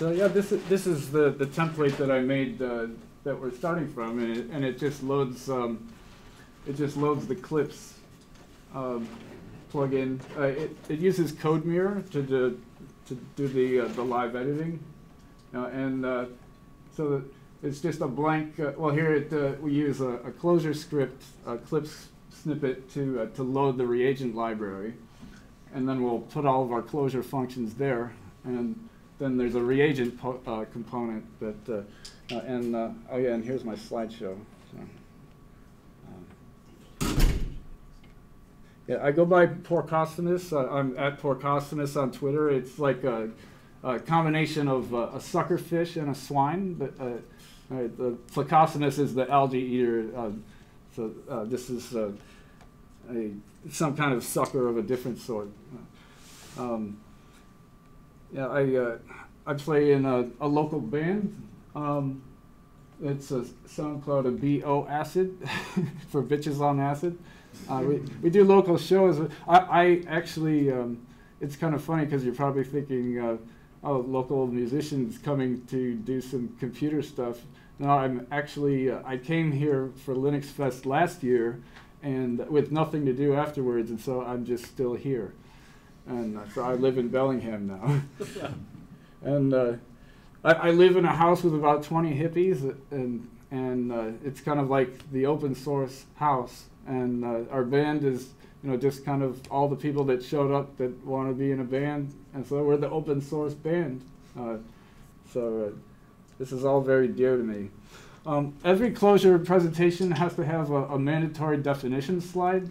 So yeah, this is the template that I made that we're starting from, and it just loads the clips plugin. It uses Code Mirror to do the live editing, so it's just a blank. Well, here we use a Clojurescript clips snippet to load the reagent library, and then we'll put all of our Clojure functions there. And then there's a reagent component that, oh yeah, and here's my slideshow. So, yeah, I go by Porkostomus. I'm at Porkostomus on Twitter. It's like a combination of a suckerfish and a swine. But the Porkostomus is the algae eater. So this is some kind of sucker of a different sort. Yeah, I play in a local band. It's a song called a B-O-Acid for bitches on acid. We do local shows. I actually, it's kind of funny because you're probably thinking, oh, local musicians coming to do some computer stuff. No, I'm actually, I came here for LinuxFest last year and with nothing to do afterwards, and so I'm just still here. And so I live in Bellingham now. And I live in a house with about 20 hippies, and it's kind of like the open source house. And our band is, just kind of all the people that showed up that want to be in a band. And so we're the open source band. So this is all very dear to me. Every Clojure presentation has to have a mandatory definition slide.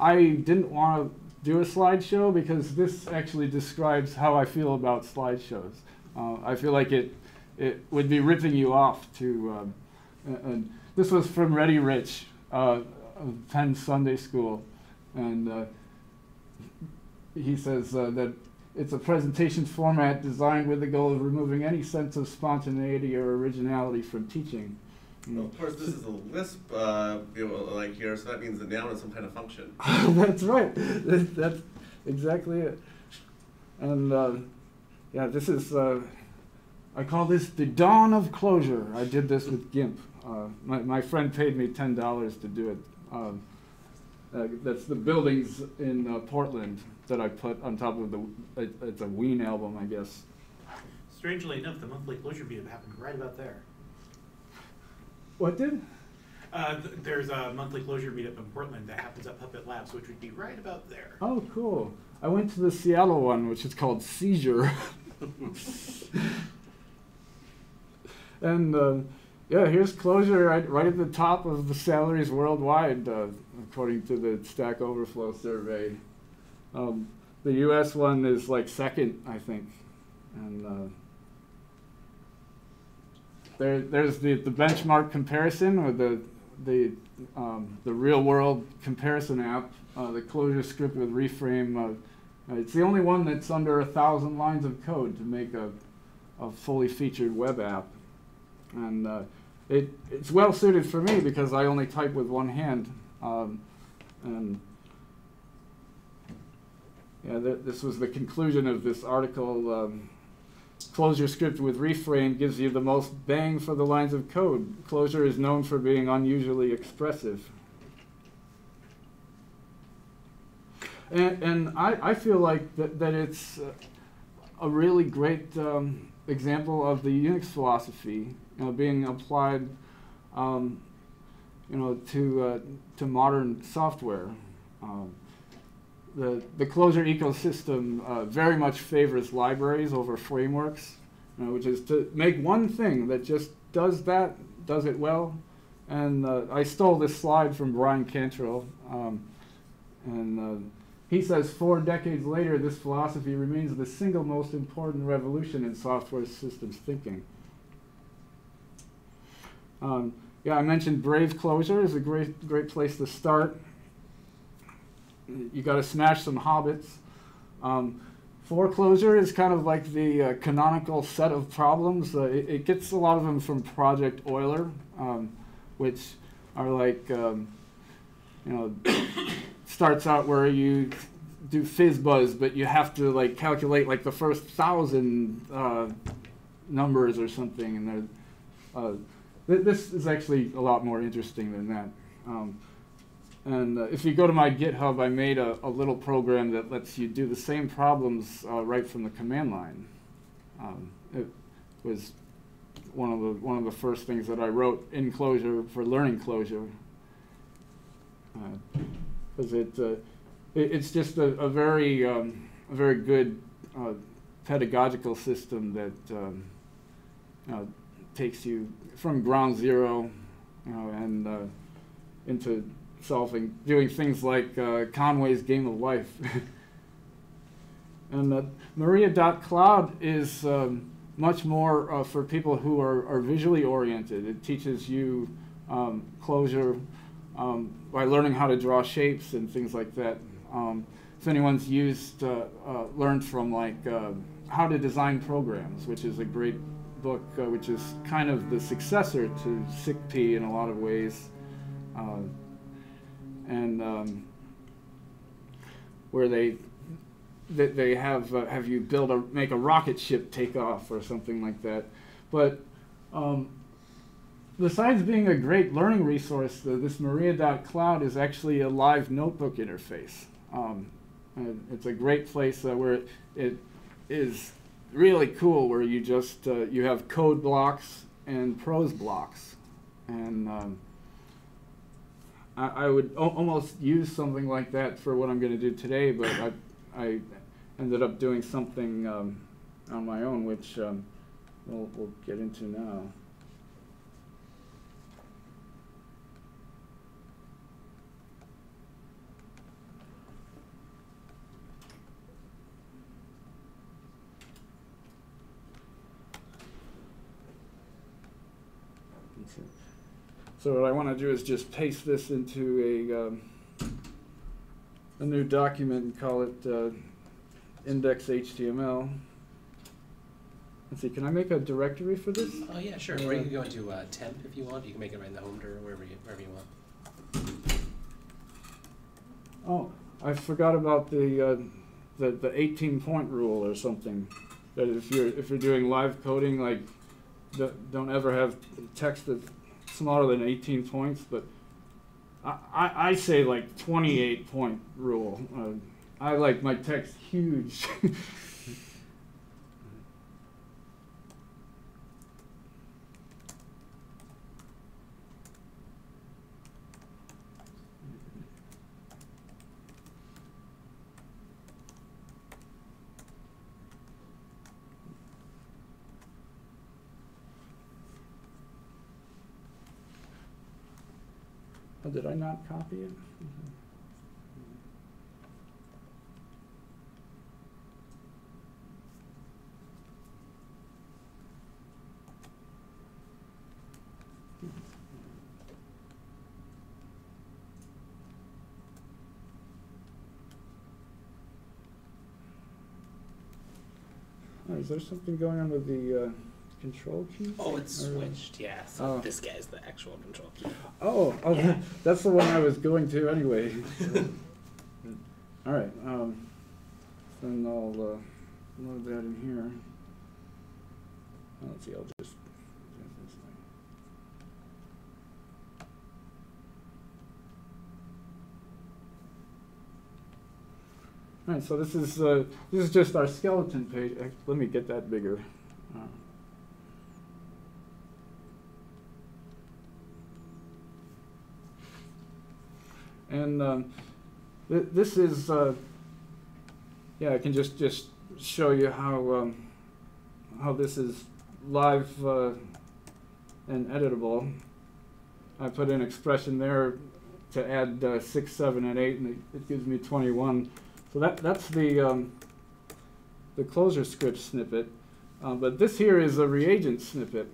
I didn't want to do a slideshow because this actually describes how I feel about slideshows. I feel like it would be ripping you off to, and this was from Reddy Rich of Penn Sunday School, and he says that it's a presentation format designed with the goal of removing any sense of spontaneity or originality from teaching. Well, of course, this is a Lisp, here, so that means the noun is some kind of function. That's right. That's exactly it. And yeah, this is, I call this the dawn of Clojure. I did this with GIMP. My friend paid me $10 to do it. That's the buildings in Portland that I put on top of it's a Ween album, I guess. Strangely enough, the monthly Clojure meetup happened right about there. What did? There's a monthly Clojure meetup in Portland that happens at Puppet Labs, which would be right about there. Oh, cool. I went to the Seattle one, which is called Seizure. And yeah, here's Clojure right at the top of the salaries worldwide, according to the Stack Overflow survey. The US one is like second, I think. And There's the benchmark comparison with the real world comparison app, the Clojurescript with reframe. It's the only one that's under 1,000 lines of code to make a fully featured web app, and it's well suited for me because I only type with one hand. And yeah, this was the conclusion of this article. Clojurescript with reframe gives you the most bang for the lines of code. Clojure is known for being unusually expressive. And I feel like that it's a really great example of the Unix philosophy being applied to modern software. The Clojure ecosystem very much favors libraries over frameworks, which is to make one thing that just does that, does it well. And I stole this slide from Brian Cantrell. And he says, 4 decades later, this philosophy remains the single most important revolution in software systems thinking. Yeah, I mentioned Brave Clojure is a great place to start. You got to smash some hobbits. 4Clojure is kind of like the canonical set of problems. It gets a lot of them from Project Euler, which are like, starts out where you do fizz buzz, but you have to like calculate like the first 1,000 numbers or something, and they're, this is actually a lot more interesting than that. If you go to my GitHub, I made a little program that lets you do the same problems right from the command line. It was one of the first things that I wrote in Clojure for learning Clojure, because it's just a very good pedagogical system that takes you from ground zero into solving, doing things like Conway's Game of Life. And Maria.Cloud is much more for people who are visually oriented. It teaches you Clojure by learning how to draw shapes and things like that. If anyone's learned from like How to Design Programs, which is a great book, which is kind of the successor to SICP in a lot of ways. Where they have you make a rocket ship take off or something like that. But besides being a great learning resource, this Maria.Cloud is actually a live notebook interface. It's a great place where it is really cool, where you just you have code blocks and prose blocks, and I would almost use something like that for what I'm going to do today, but I ended up doing something on my own, which we'll get into now. So what I want to do is just paste this into a new document and call it index.html. Let's see, can I make a directory for this? Oh yeah, sure. Or you can go into temp if you want. You can make it right in the home directory, wherever you want. Oh, I forgot about the 18-point rule or something. That if you're doing live coding, like don't ever have text that's smaller than 18 points, but I say like 28-point rule. I like my text huge. Oh, did I not copy it? Oh, is there something going on with the control key? Oh, it's switched, yeah. So this guy's the actual control key. Oh yeah. That's the one I was going to anyway. All right, then I'll load that in here. Let's see, I'll just do this thing. All right, so this is just our skeleton page. Let me get that bigger. And this is, yeah, I can just show you how this is live and editable. I put an expression there to add 6, 7, and 8, and it gives me 21. So that's the Clojurescript snippet. But this here is a reagent snippet.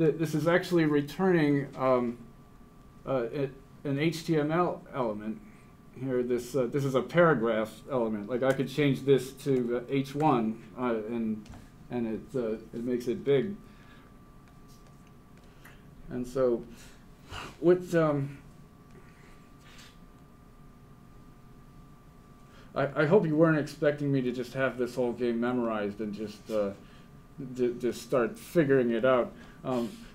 This is actually returning an HTML element here. This is a paragraph element. Like I could change this to H1, and it makes it big. And so, I hope you weren't expecting me to just have this whole game memorized and just start figuring it out.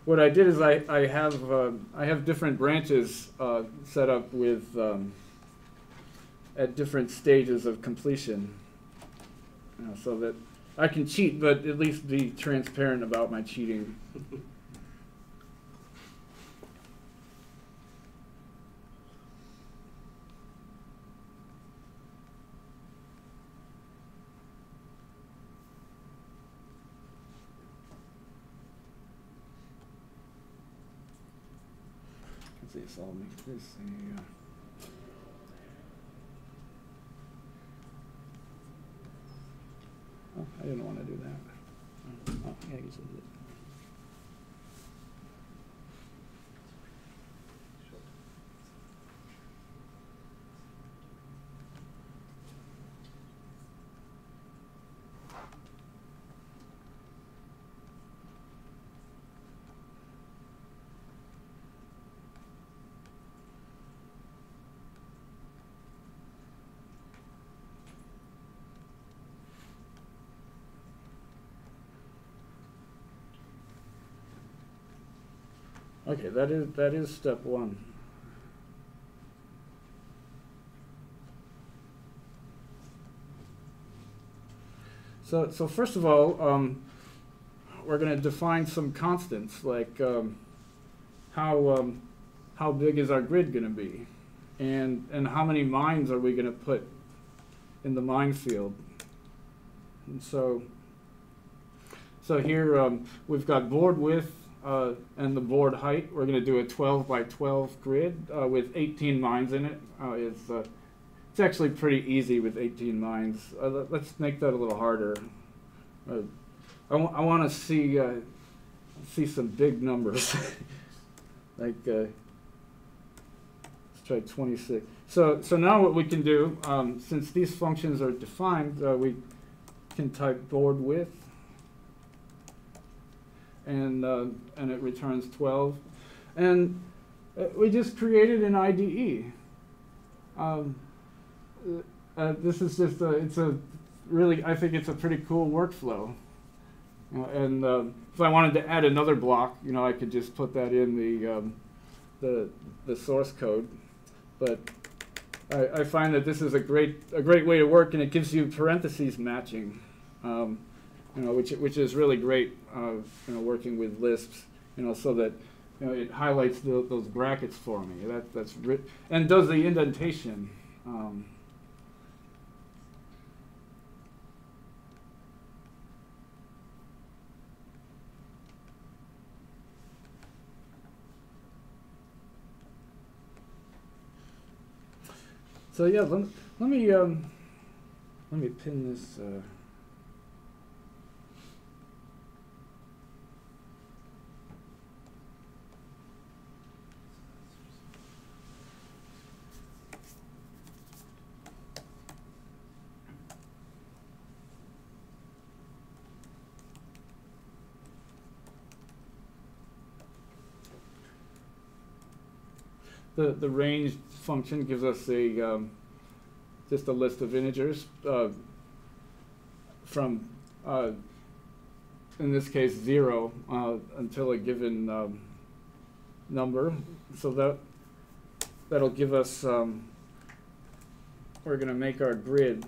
What I did is I have different branches set up with at different stages of completion, so that I can cheat, but at least be transparent about my cheating. Let's see, so I'll make this a... Oh, I didn't want to do that. Oh, yeah, I guess I did. Okay, that is step one. So first of all, we're going to define some constants, like how big is our grid going to be, and how many mines are we going to put in the minefield, and so here we've got board width. And the board height, we're going to do a 12 by 12 grid with 18 mines in it. It's actually pretty easy with 18 mines. Let's make that a little harder. I want to see some big numbers. Like let's try 26. So now what we can do, since these functions are defined, we can type board width. And it returns 12. And we just created an IDE. This is just I think it's a pretty cool workflow. And if I wanted to add another block, I could just put that in the source code. But I find that this is a great way to work, and it gives you parentheses matching. Which is really great, working with Lisps, so that it highlights those brackets for me. That's and does the indentation. So yeah, let me pin this. The range function gives us just a list of integers from, in this case, 0 until a given number. So that'll give us, we're going to make our grid.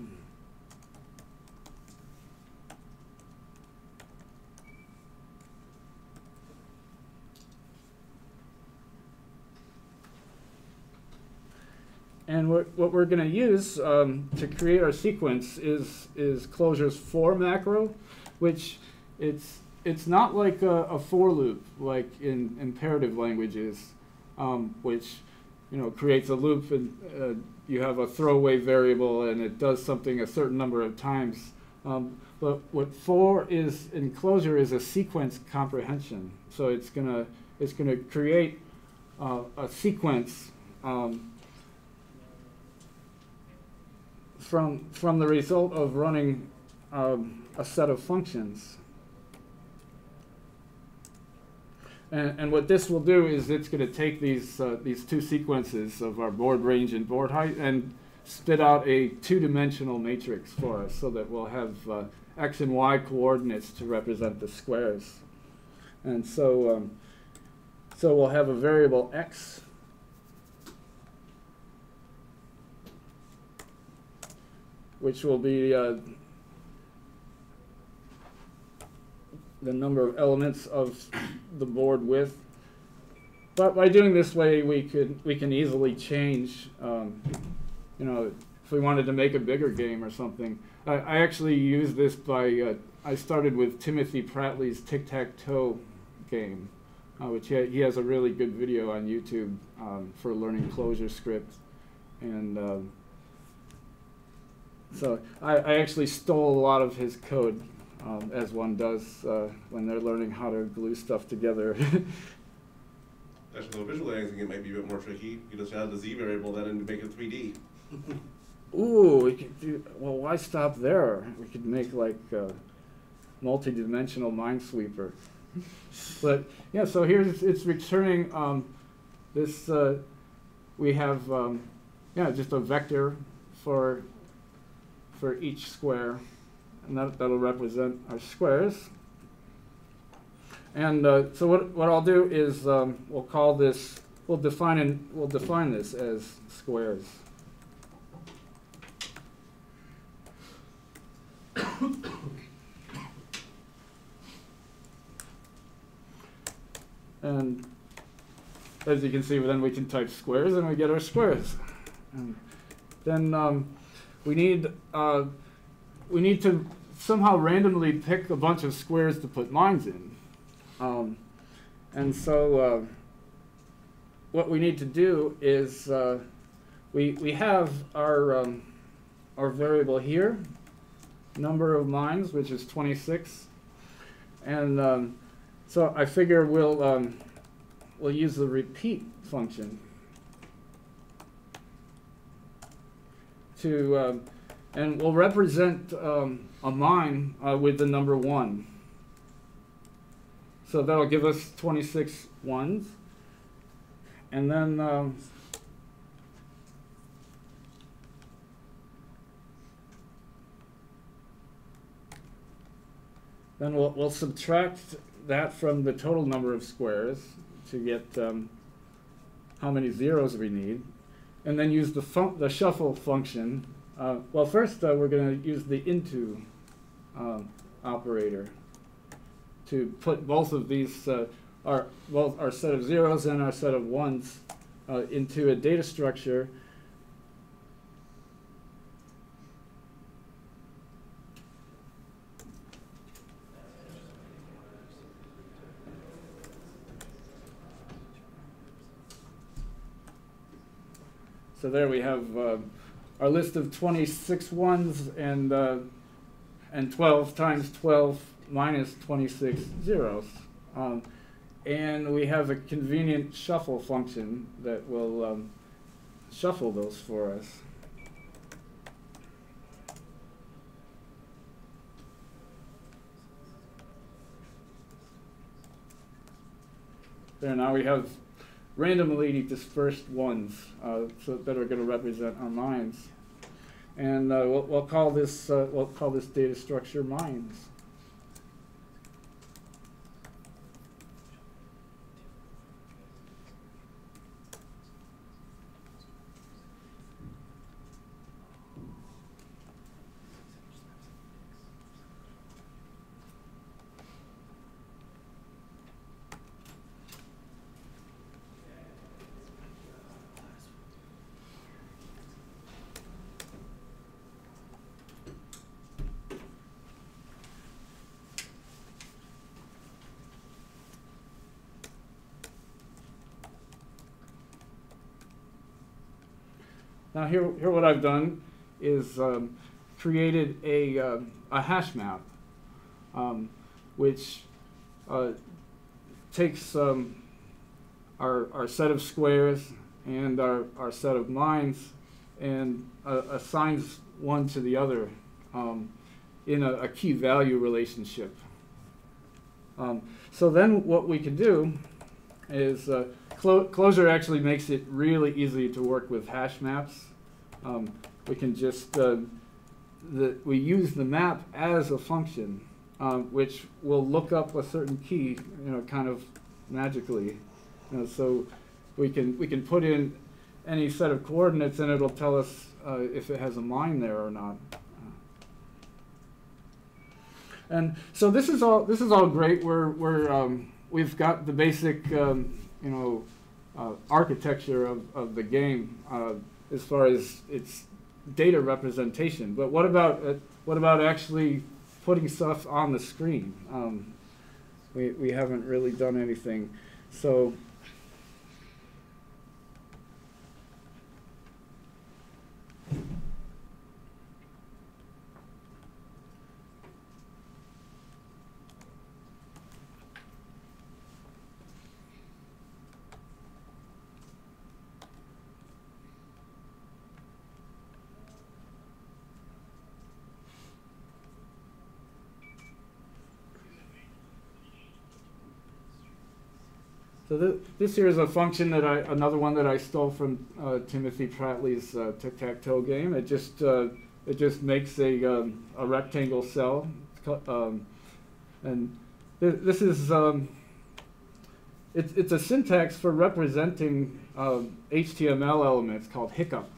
And what we're going to use to create our sequence is Clojure's for macro, which it's not like a for loop like in imperative languages, which creates a loop and you have a throwaway variable and it does something a certain number of times. But what for is in Clojure is a sequence comprehension, so it's gonna create a sequence. From the result of running a set of functions. And what this will do is it's going to take these two sequences of our board range and board height and spit out a two-dimensional matrix for us so that we'll have x and y coordinates to represent the squares. And so, so we'll have a variable x which will be the number of elements of the board width. But by doing this way, we can easily change. You know, if we wanted to make a bigger game or something, I actually used this by I started with Timothy Prattley's tic-tac-toe game, which he has a really good video on YouTube for learning Clojurescript, and so I actually stole a lot of his code, as one does when they're learning how to glue stuff together. Actually, though, visualizing it might be a bit more tricky. You just add the z variable then and make it 3D. Ooh, we could do, well, why stop there? We could make like a multi-dimensional minesweeper. But yeah, so here's, it's returning this, we have, yeah, just a vector for each square. And that'll represent our squares. And so what I'll do is we'll call this, we'll define this as squares. And as you can see, then we can type squares and we get our squares. And then we need to somehow randomly pick a bunch of squares to put lines in. And so what we need to do is we have our variable here, number of lines, which is 26, and so I figure we'll use the repeat function to and we'll represent a line with the number 1. So that'll give us 26 ones. And then we'll subtract that from the total number of squares to get how many zeros we need. And then use the shuffle function. Well, first we're going to use the into operator to put both of these, both our set of zeros and our set of ones, into a data structure . So there we have our list of 26 ones and 12 times 12 minus 26 zeros. And we have a convenient shuffle function that will shuffle those for us. There, now we have randomly dispersed ones so that are going to represent our mines. And we'll call this data structure mines. Now here what I've done is created a hash map, which takes our set of squares and our set of lines and assigns one to the other in a key value relationship. So then what we can do is Clojure actually makes it really easy to work with hash maps. we can just we use the map as a function, which will look up a certain key, kind of magically. So we can put in any set of coordinates, and it'll tell us if it has a mine there or not. And so this is all great. We've got the basic architecture of the game as far as its data representation. But what about actually putting stuff on the screen? We haven't really done anything. So this here is a function that another one that I stole from Timothy Prattley's tic-tac-toe game. It just makes a rectangle cell, and this is it's a syntax for representing HTML elements called hiccup,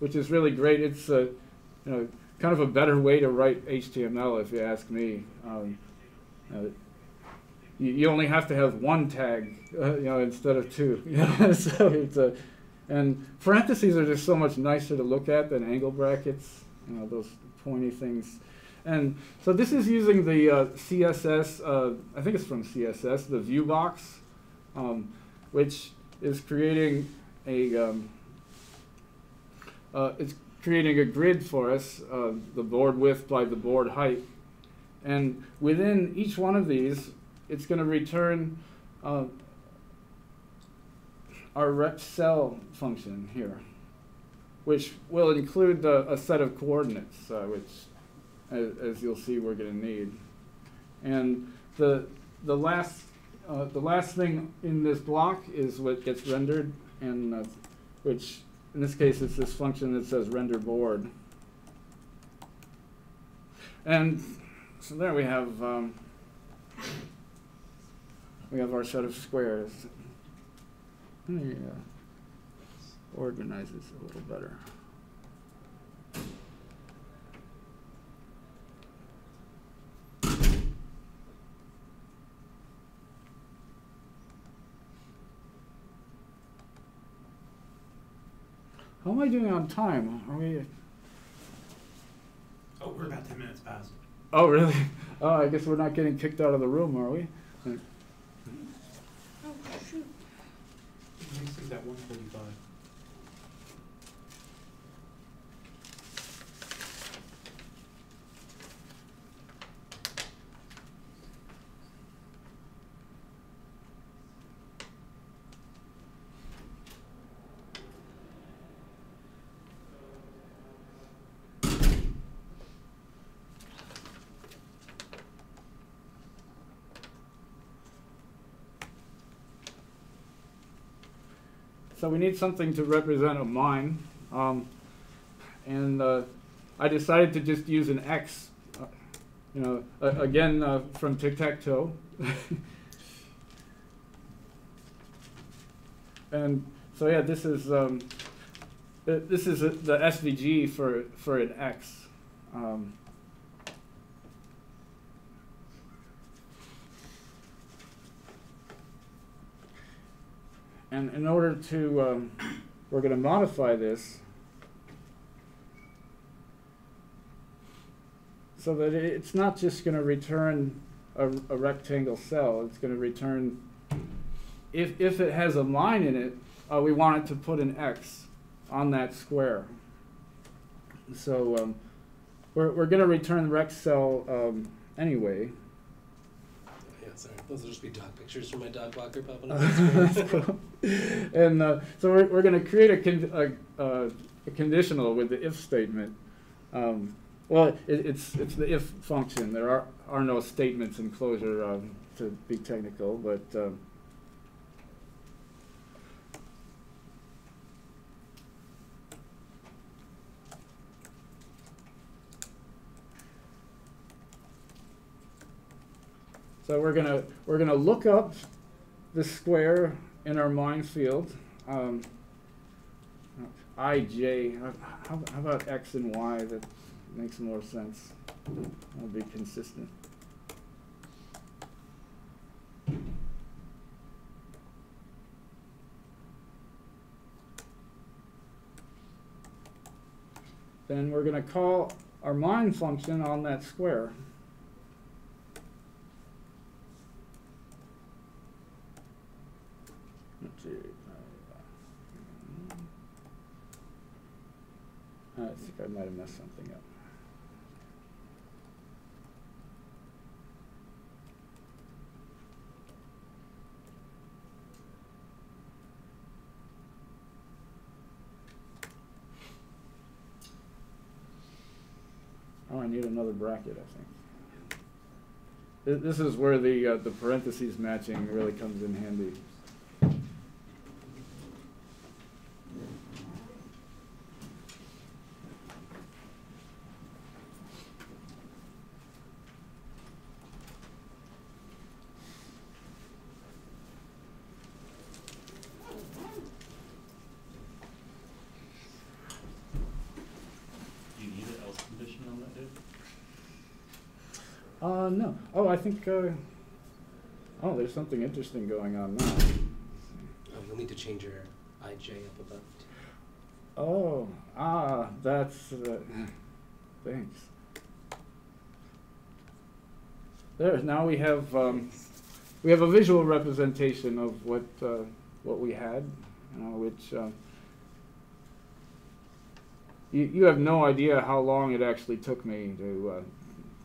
which is really great. It's kind of a better way to write HTML, if you ask me. You only have to have one tag, instead of two. So it's and parentheses are just so much nicer to look at than angle brackets, those pointy things. And so this is using the CSS. I think it's from CSS, the view box, which is creating a it's creating a grid for us, the board width by the board height, and within each one of these, it's going to return our rep cell function here, which will include a set of coordinates, which, as you'll see, we're going to need. And the last thing in this block is what gets rendered, and which in this case it's this function that says render board. And so there we have. We have our set of squares. Let me organize this a little better. How am I doing on time? Are we? Oh, we're about 10 minutes past. Oh, really? Oh, I guess we're not getting kicked out of the room, are we? At 145. So we need something to represent a mine, and I decided to just use an X, again from tic-tac-toe, and so yeah, this is the SVG for an X. And in order to, we're going to modify this so that it's not just going to return a rectangle cell. It's going to return, if it has a line in it, we want it to put an X on that square. So we're going to return rect cell anyway. Sorry, those will just be dog pictures from my dog walker popping up. And so we're going to create a conditional with the if statement. Well, it's the if function. There are no statements in Clojure to be technical, but So we're gonna look up the square in our mind field. How about x and y? That makes more sense. That'll be consistent. Then we're going to call our mind function on that square. I think I might have messed something up. Oh, I need another bracket, I think. This is where the parentheses matching really comes in handy. No. Oh, I think, oh, there's something interesting going on now. Oh, you'll need to change your IJ up above. Oh, ah, that's, thanks. There, now we have a visual representation of what we had, you know, which, you have no idea how long it actually took me to,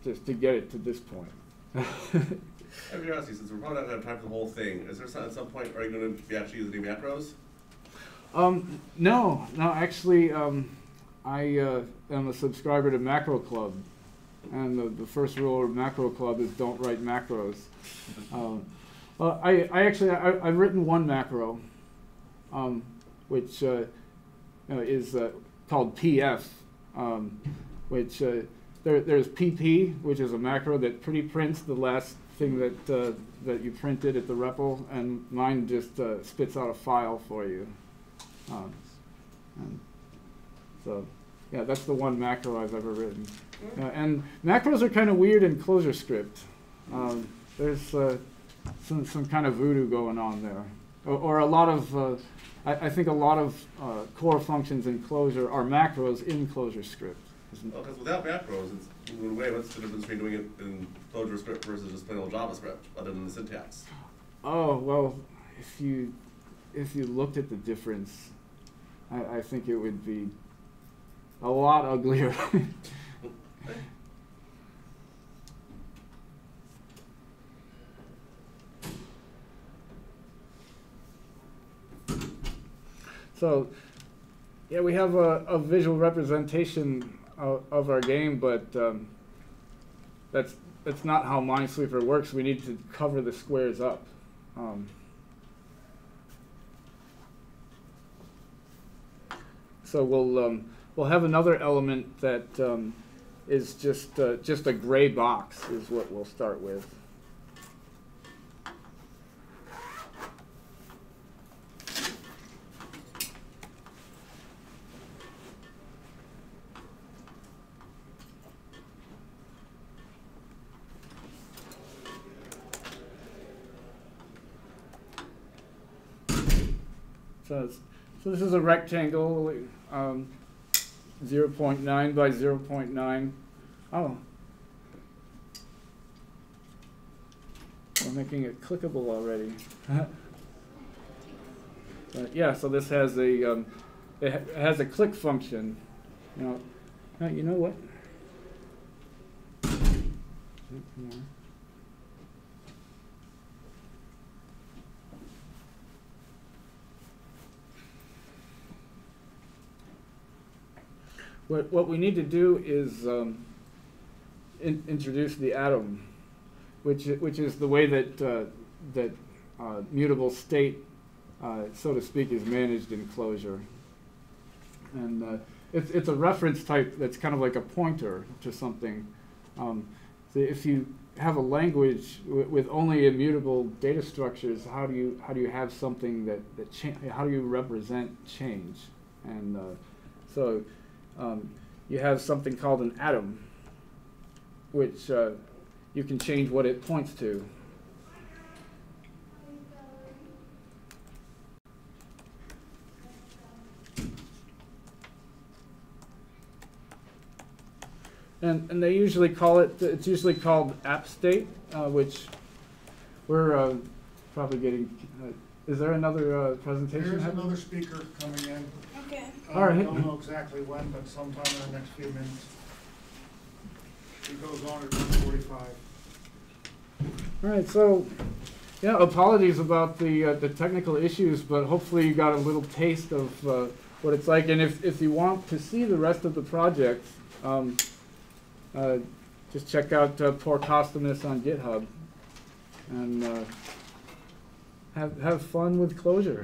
just to get it to this point. I'm curious, since we're probably not going to have time for the whole thing, is there some, at some point, are you going to be actually using macros? No, actually, I am a subscriber to Macro Club, and the first rule of Macro Club is don't write macros. Well, I've written one macro, which is called PF, which There's PP, which is a macro that pre-prints the last thing that that you printed at the REPL, and mine just spits out a file for you. And so, yeah, that's the one macro I've ever written. And macros are kind of weird in Clojurescript. There's some kind of voodoo going on there, or a lot of I think a lot of core functions in Clojure are macros in Clojurescript. Well, because without macros, it's moving away. What's the difference between doing it in Clojurescript versus just plain old JavaScript, other than the syntax? Oh well, if you looked at the difference, I think it would be a lot uglier. So, yeah, we have a visual representation of our game, but that's not how Minesweeper works. We need to cover the squares up. So we'll have another element that is just a gray box is what we'll start with. So this is a rectangle, 0.9 by 0.9. Oh, we're making it clickable already. But yeah, so this has a it has a click function. Now you know what? What we need to do is introduce the atom, which is the way that that mutable state, so to speak, is managed in Clojure. And it's a reference type that's kind of like a pointer to something. So if you have a language with only immutable data structures, how do you have something that how do you represent change? And so you have something called an atom, which you can change what it points to. And they usually call it, it's usually called app state, which we're probably getting, is there another presentation? There's another speaker coming in. Okay. All right. I don't know exactly when, but sometime in the next few minutes. He goes on at 45. All right, so, yeah, apologies about the technical issues, but hopefully you got a little taste of what it's like. And if you want to see the rest of the project, just check out porkostomus on GitHub, and have fun with Clojure.